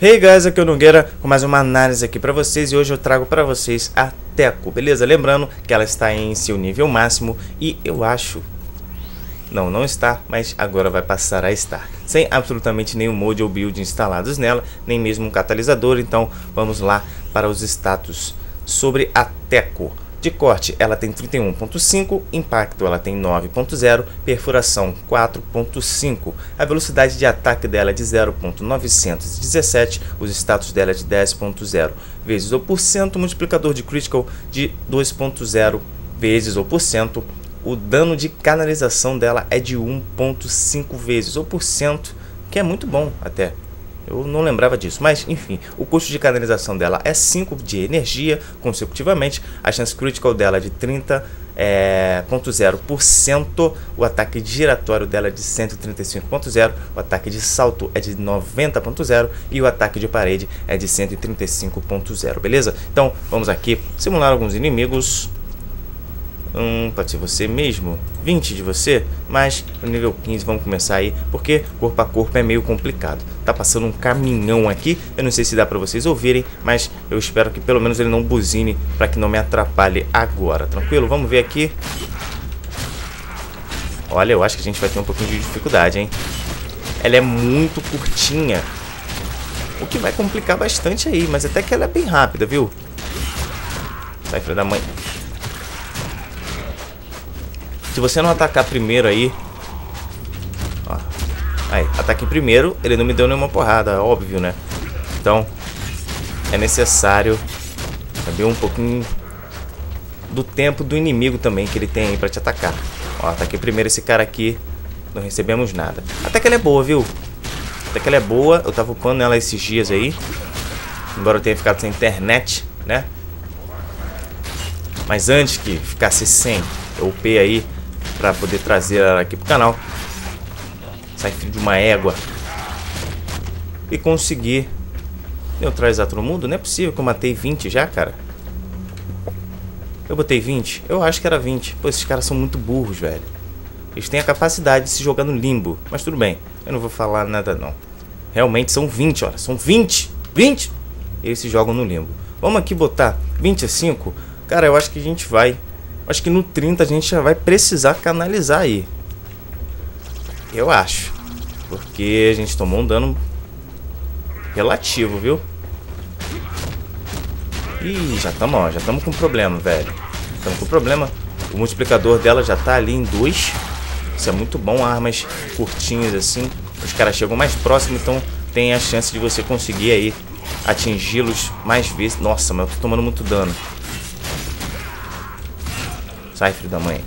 Hey guys, aqui é o Nogueira com mais uma análise aqui pra vocês e hoje eu trago pra vocês a Tekko, beleza? Lembrando que ela está em seu nível máximo e eu acho... Não está, mas agora vai passar a estar. Sem absolutamente nenhum mod ou build instalados nela, nem mesmo um catalisador, então vamos lá para os status sobre a Tekko. De corte ela tem 31.5, impacto ela tem 9.0, perfuração 4.5, a velocidade de ataque dela é de 0.917, os status dela é de 10.0 vezes ou por cento, multiplicador de critical de 2.0 vezes ou por cento, o dano de canalização dela é de 1.5 vezes ou por cento, que é muito bom até. Eu não lembrava disso, mas enfim, o custo de canalização dela é 5 de energia consecutivamente, a chance critical dela é de 30.0%, o ataque giratório dela é de 135.0%, o ataque de salto é de 90.0% e o ataque de parede é de 135.0%, beleza? Então vamos aqui simular alguns inimigos. Pode ser você mesmo, 20 de você, mas no nível 15 vamos começar aí, porque corpo a corpo é meio complicado. Tá passando um caminhão aqui, eu não sei se dá pra vocês ouvirem, mas eu espero que pelo menos ele não buzine pra que não me atrapalhe agora, tranquilo? Vamos ver aqui. Olha, eu acho que a gente vai ter um pouquinho de dificuldade, hein? Ela é muito curtinha, o que vai complicar bastante aí, mas até que ela é bem rápida, viu? Sai, filho da mãe. Se você não atacar primeiro aí... Ó. Aí, ataquei primeiro, ele não me deu nenhuma porrada, óbvio, né? Então, é necessário saber um pouquinho do tempo do inimigo também que ele tem aí pra te atacar. Ó, ataquei primeiro esse cara aqui, não recebemos nada. Até que ela é boa, viu? Até que ela é boa, eu tava upando ela esses dias aí. Embora eu tenha ficado sem internet, né? Mas antes que ficasse sem, eu upei aí pra poder trazer ela aqui pro canal. Sai, filho de uma égua. E conseguir neutralizar todo mundo. Não é possível que eu matei 20 já, cara. Eu botei 20? Eu acho que era 20. Pô, esses caras são muito burros, velho. Eles têm a capacidade de se jogar no limbo. Mas tudo bem, eu não vou falar nada não. Realmente são 20, olha. São 20! 20! Eles se jogam no limbo. Vamos aqui botar 25. Cara, eu acho que a gente vai... Acho que no 30 a gente já vai precisar canalizar aí. Eu acho. Porque a gente tomou um dano relativo, viu? Ih, já estamos com problema, velho. Estamos com problema. O multiplicador dela já tá ali em 2. Isso é muito bom, armas curtinhas assim. Os caras chegam mais próximo, então tem a chance de você conseguir aí atingi-los mais vezes. Nossa, mas eu tô tomando muito dano. Sai, filho da mãe.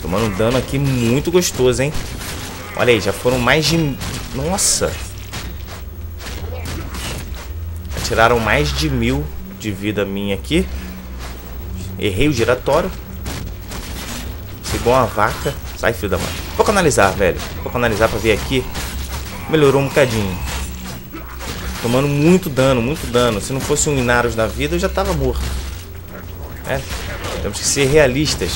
Tomando um dano aqui muito gostoso, hein? Olha aí, já foram mais de... Nossa! Já tiraram mais de 1000 de vida minha aqui. Errei o giratório. Chegou uma vaca. Sai, filho da mãe. Vou canalizar, velho. Vou canalizar pra ver aqui. Melhorou um bocadinho. Tomando muito dano, muito dano. Se não fosse um Inaros na vida, eu já tava morto. É... Temos que ser realistas.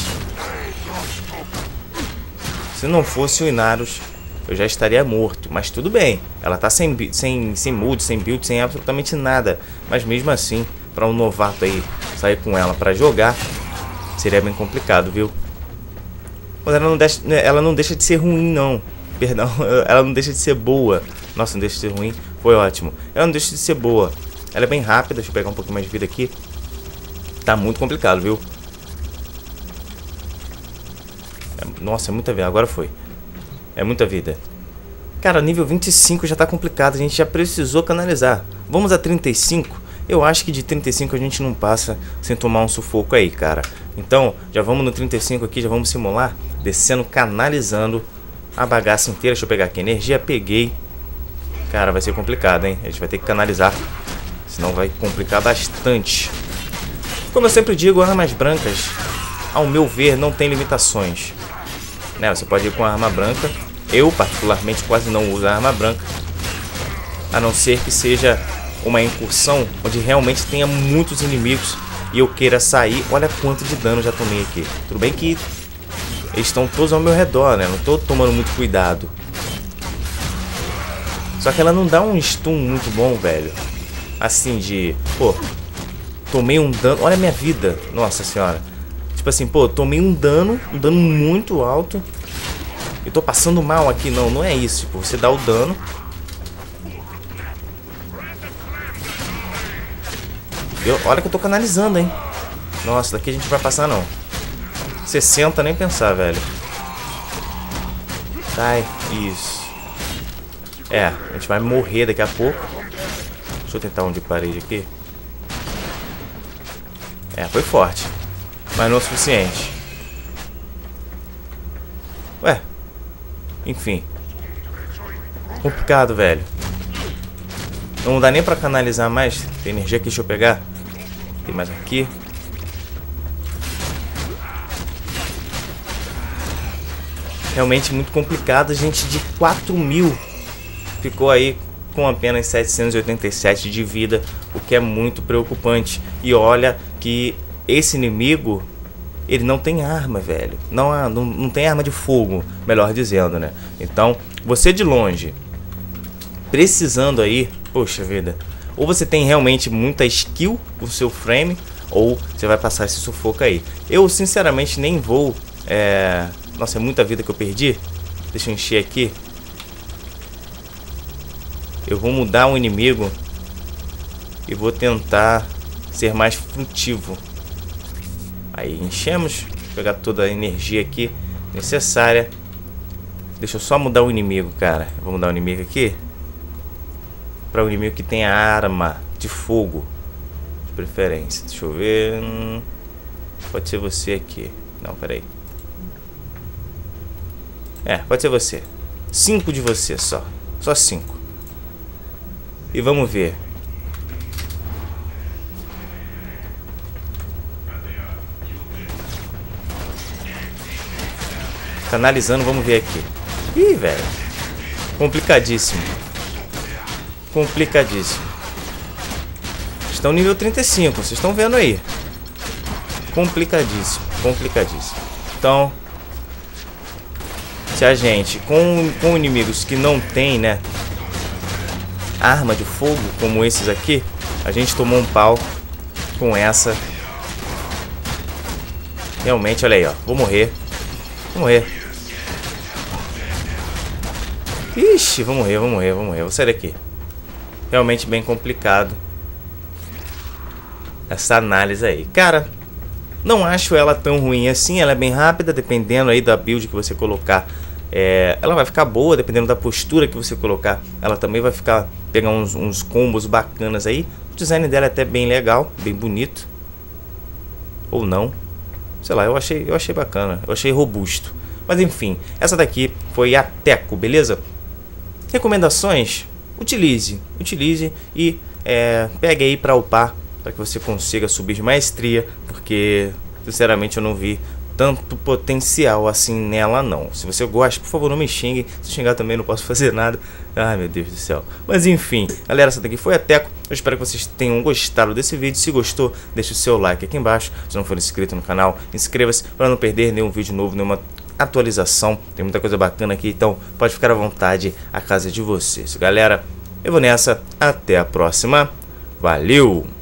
Se não fosse o Inaros, eu já estaria morto. Mas tudo bem. Ela tá sem mood, sem build, sem absolutamente nada. Mas mesmo assim, pra um novato aí sair com ela pra jogar, seria bem complicado, viu? Mas ela não deixa de ser ruim, não. Perdão, ela não deixa de ser boa. Nossa, não deixa de ser ruim. Foi ótimo. Ela não deixa de ser boa. Ela é bem rápida. Deixa eu pegar um pouquinho mais de vida aqui. Tá muito complicado, viu? Nossa, é muita vida. Agora foi. É muita vida. Cara, nível 25 já tá complicado. A gente já precisou canalizar. Vamos a 35? Eu acho que de 35 a gente não passa sem tomar um sufoco aí, cara. Então, já vamos no 35 aqui. Já vamos simular. Descendo, canalizando a bagaça inteira. Deixa eu pegar aqui. Energia, peguei. Cara, vai ser complicado, hein? A gente vai ter que canalizar. Senão vai complicar bastante. Como eu sempre digo, armas brancas, ao meu ver, não tem limitações. Né? Você pode ir com arma branca. Eu, particularmente, quase não uso arma branca. A não ser que seja uma incursão onde realmente tenha muitos inimigos e eu queira sair. Olha quanto de dano já tomei aqui. Tudo bem que eles estão todos ao meu redor, né? Não estou tomando muito cuidado. Só que ela não dá um stun muito bom, velho. Assim de... Pô, tomei um dano... Olha a minha vida. Nossa senhora. Tipo assim, pô, tomei um dano muito alto. Eu tô passando mal aqui. Não, não é isso. Tipo, você dá o dano. Olha que eu tô canalizando, hein. Nossa, daqui a gente vai passar, não. 60, nem pensar, velho. Sai, isso. É, a gente vai morrer daqui a pouco. Deixa eu tentar um de parede aqui. É, foi forte. Mas não o suficiente. Ué. Enfim. Complicado, velho. Não dá nem pra canalizar mais. Tem energia aqui, deixa eu pegar. Tem mais aqui. Realmente muito complicado, gente. De 4.000 ficou aí com apenas 787 de vida, o que é muito preocupante. E olha que esse inimigo, ele não tem arma, velho. Não tem arma de fogo, melhor dizendo, né? Então, você de longe, precisando aí, poxa vida, ou você tem realmente muita skill com o seu frame, ou você vai passar esse sufoco aí. Eu, sinceramente, nem vou... Nossa, é muita vida que eu perdi. Deixa eu encher aqui. Eu vou mudar um inimigo e vou tentar ser mais frutivo. Aí enchemos. Vou pegar toda a energia aqui necessária. Deixa eu só mudar o inimigo, cara. Eu vou mudar o inimigo aqui para um inimigo que tenha arma de fogo, de preferência. Deixa eu ver. Pode ser você aqui. Não, peraí. É, pode ser você. 5 de você só. Só 5. E vamos ver. Canalizando, vamos ver aqui. Ih, velho. Complicadíssimo. Complicadíssimo. Estão nível 35, vocês estão vendo aí. Complicadíssimo, complicadíssimo. Então... a gente com inimigos que não tem, né, arma de fogo, como esses aqui, a gente tomou um pau com essa. Realmente, olha aí, ó. Vou morrer. Vou morrer. Ixi, vou morrer, vou morrer, vou morrer. Vou sair daqui. Realmente bem complicado essa análise aí. Cara, não acho ela tão ruim assim. Ela é bem rápida, dependendo aí da build que você colocar. Ela vai ficar boa, dependendo da postura que você colocar. Ela também vai ficar, pegar uns combos bacanas aí. O design dela é até bem legal, bem bonito. Ou não. Sei lá, eu achei bacana, eu achei robusto. Mas enfim, essa daqui foi a Tekko, beleza? Recomendações? Utilize e pegue aí pra upar, para que você consiga subir de maestria. Porque, sinceramente, eu não vi tanto potencial assim nela, não. Se você gosta, por favor, não me xingue. Se xingar também, não posso fazer nada. Ai, meu Deus do céu. Mas, enfim, galera, essa daqui foi a Tekko. Eu espero que vocês tenham gostado desse vídeo. Se gostou, deixa o seu like aqui embaixo. Se não for inscrito no canal, inscreva-se para não perder nenhum vídeo novo, nenhuma atualização. Tem muita coisa bacana aqui, então pode ficar à vontade, a casa é de vocês. Galera, eu vou nessa. Até a próxima. Valeu!